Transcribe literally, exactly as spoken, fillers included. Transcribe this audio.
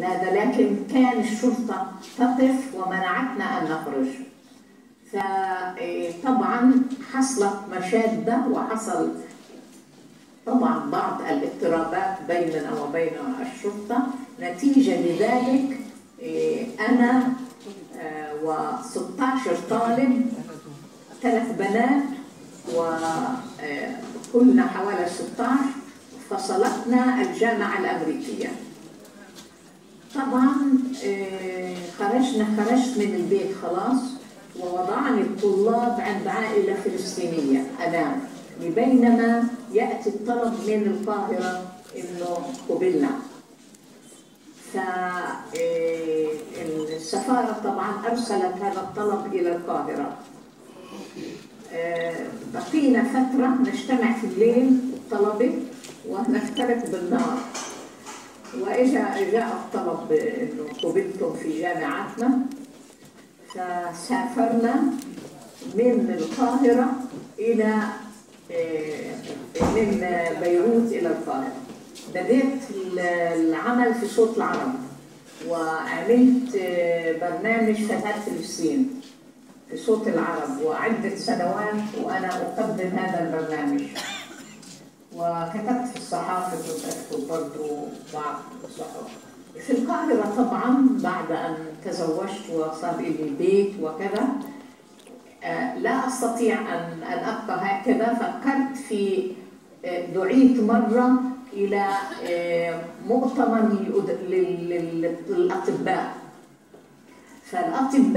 نادى، لكن كان الشرطة تقف ومنعتنا أن نخرج. فطبعا حصلت مشادة وحصل طبعا بعض الاضطرابات بيننا وبين الشرطة. نتيجة لذلك أنا وستة عشر طالب، ثلاث بنات وكلنا حوالي ستة عشر، فصلتنا الجامعة الأمريكية. طبعا خرجنا خرجت من البيت خلاص، ووضعني الطلاب عند عائلة فلسطينية أنام، بينما يأتي الطلب من القاهرة إنه قبلنا. فالسفارة طبعا أرسلت هذا الطلب إلى القاهرة. بقينا فترة نجتمع في الليل الطلبة ونختلف بالنهار، وإجا جاء الطلب إنه قبلتم في جامعتنا. فسافرنا من القاهرة إلى من بيروت إلى القاهرة. بدأت العمل في صوت العرب، وعملت برنامج فتاة فلسطين في صوت العرب، وعدة سنوات وأنا أقدم هذا البرنامج، وكتبت في الصحافة، كنت أكتب برضه بعض الصحافة في القاهرة. طبعا بعد أن تزوجت وصار لي بيت وكذا، لا أستطيع أن أبقى هكذا. فكرت في دعيت مرة إلى مؤتمر للأطباء، فالأطباء